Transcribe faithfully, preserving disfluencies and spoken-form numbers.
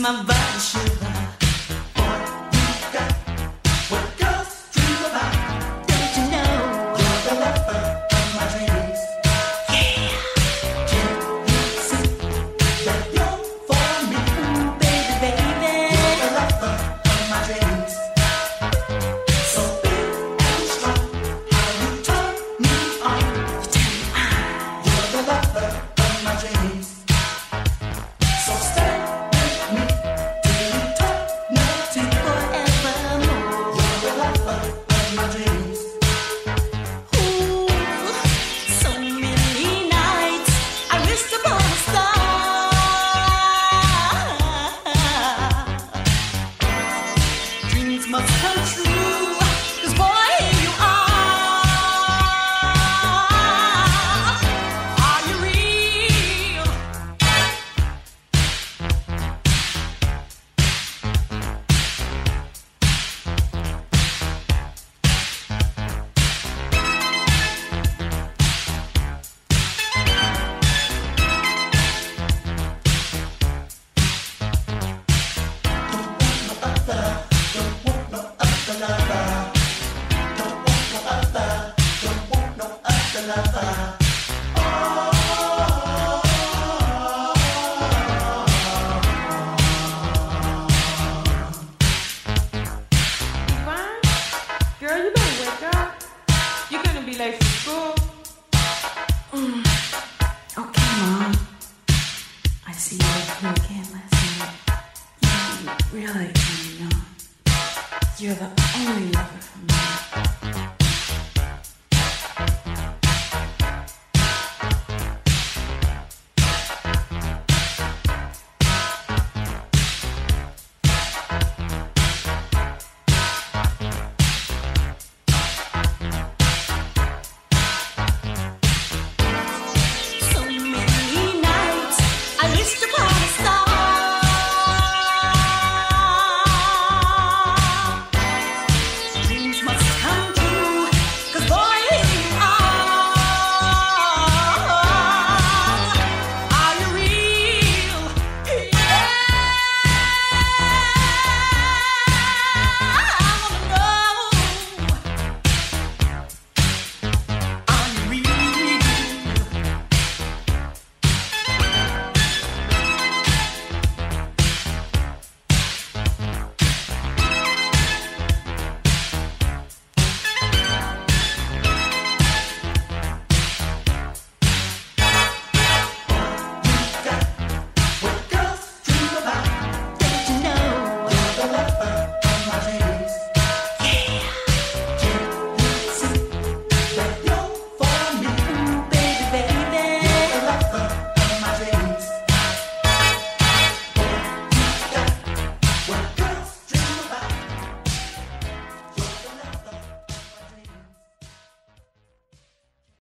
My body sugar. Boy, you got what girls dream about. Don't you know you're the lover of my dreams? Yeah. Can you see that you're for me? Ooh, baby, baby, you're the lover of my dreams. So big and strong, how you turn me on. You turn me on. You're the lover of my dreams. So stay. Girl, you better wake up. You're gonna be late for school. Mm.